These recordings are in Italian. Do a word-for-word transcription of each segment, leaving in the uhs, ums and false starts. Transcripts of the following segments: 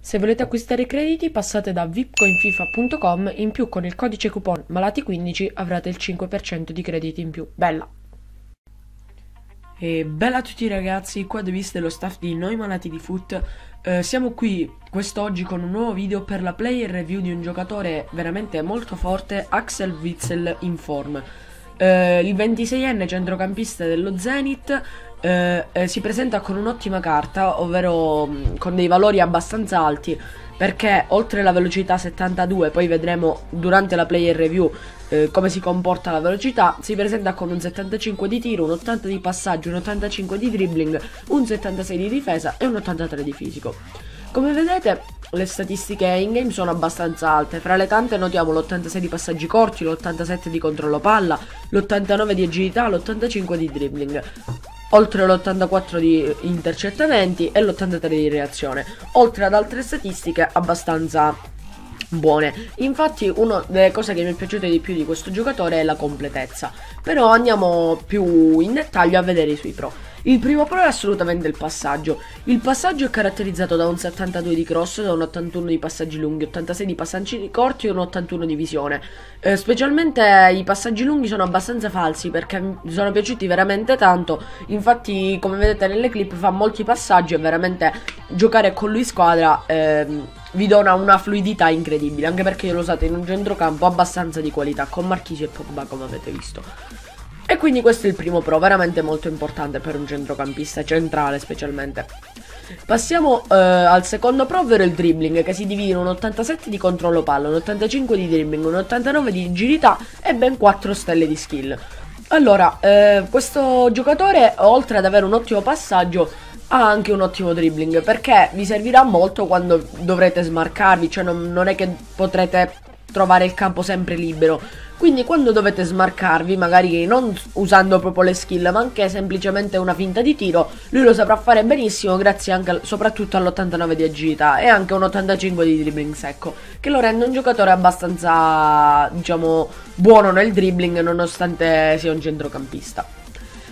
Se volete acquistare i crediti passate da vip coin fifa punto com, in più con il codice coupon malati quindici avrete il cinque per cento di crediti in più. Bella! E bella a tutti ragazzi, qua Davis dello staff di Noi Malati di Fut. eh, Siamo qui quest'oggi con un nuovo video per la player review di un giocatore veramente molto forte, Axel Witsel in form. eh, Il ventiseienne centrocampista dello Zenit eh, eh, si presenta con un'ottima carta, ovvero mh, con dei valori abbastanza alti, perché oltre la velocità settantadue, poi vedremo durante la player review eh, come si comporta la velocità, si presenta con un settantacinque di tiro, un ottanta di passaggio, un ottantacinque di dribbling, un settantasei di difesa e un ottantatré di fisico. Come vedete le statistiche in game sono abbastanza alte, fra le tante notiamo l'ottantasei di passaggi corti, l'ottantasette di controllo palla, l'ottantanove di agilità, l'ottantacinque di dribbling, oltre l'ottantaquattro di intercettamenti e l'ottantatré di reazione, oltre ad altre statistiche abbastanza buone. Infatti una delle cose che mi è piaciuta di più di questo giocatore è la completezza, però andiamo più in dettaglio a vedere i suoi pro. Il primo pro è assolutamente il passaggio. Il passaggio è caratterizzato da un settantadue di cross, da un ottantuno di passaggi lunghi, ottantasei di passaggi corti e un ottantuno di visione. Eh, specialmente i passaggi lunghi sono abbastanza falsi perché mi sono piaciuti veramente tanto. Infatti come vedete nelle clip fa molti passaggi e veramente giocare con lui squadra ehm, vi dona una fluidità incredibile, anche perché io l'ho usato in un centrocampo abbastanza di qualità con Marchisio e Pogba, come avete visto. E quindi questo è il primo pro, veramente molto importante per un centrocampista, centrale specialmente. Passiamo eh, al secondo pro, ovvero il dribbling, che si divide in un ottantasette di controllo palla, un ottantacinque di dribbling, un ottantanove di agilità e ben quattro stelle di skill. Allora, eh, questo giocatore, oltre ad avere un ottimo passaggio, ha anche un ottimo dribbling, perché vi servirà molto quando dovrete smarcarvi, cioè non, non è che potrete trovare il campo sempre libero, quindi quando dovete smarcarvi, magari non usando proprio le skill ma anche semplicemente una finta di tiro, lui lo saprà fare benissimo grazie anche al, soprattutto all'ottantanove di agilità e anche un ottantacinque di dribbling secco, che lo rende un giocatore abbastanza, diciamo, buono nel dribbling nonostante sia un centrocampista.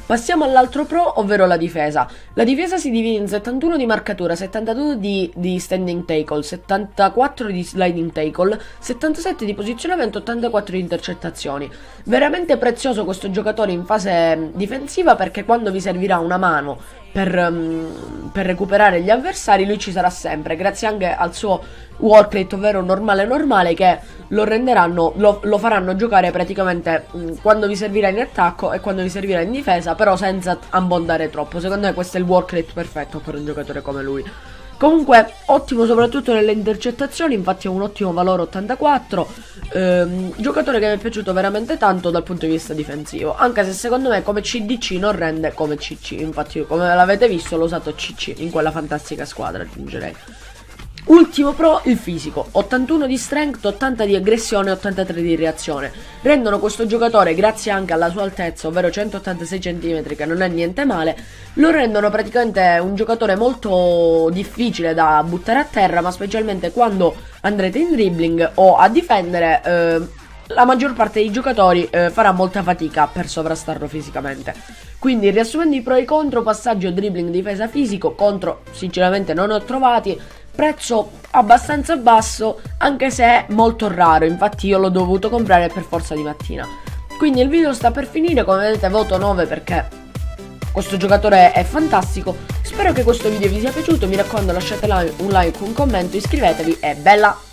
Passiamo all'altro pro, ovvero la difesa. La difesa si divide in settantuno di marcatura, settantadue di, di standing tackle, settantaquattro di sliding tackle, settantasette di posizionamento, ottantaquattro di intercettazioni. Veramente prezioso questo giocatore in fase difensiva, perché quando vi servirà una mano per, um, per recuperare gli avversari lui ci sarà sempre, grazie anche al suo work rate, ovvero normale normale, che lo renderanno, lo, lo faranno giocare praticamente mh, quando vi servirà in attacco e quando vi servirà in difesa, però senza abbondare troppo. Secondo me questo è il work rate perfetto per un giocatore come lui. Comunque ottimo soprattutto nelle intercettazioni, infatti ha un ottimo valore ottantaquattro, ehm, giocatore che mi è piaciuto veramente tanto dal punto di vista difensivo, anche se secondo me come C D C non rende come C C, infatti come l'avete visto l'ho usato C C in quella fantastica squadra, aggiungerei. Ultimo pro, il fisico, ottantuno di strength, ottanta di aggressione, ottantatré di reazione. Rendono questo giocatore, grazie anche alla sua altezza, ovvero centottantasei centimetri, che non è niente male, lo rendono praticamente un giocatore molto difficile da buttare a terra, ma specialmente quando andrete in dribbling o a difendere, eh, la maggior parte dei giocatori eh, farà molta fatica per sovrastarlo fisicamente. Quindi riassumendo i pro e i contro, passaggio, dribbling, difesa, fisico. Contro sinceramente non ho trovati. Prezzo abbastanza basso, anche se è molto raro, infatti io l'ho dovuto comprare per forza di mattina. Quindi il video sta per finire, come vedete voto nove perché questo giocatore è fantastico. Spero che questo video vi sia piaciuto, mi raccomando lasciate un like, un commento, iscrivetevi e bella!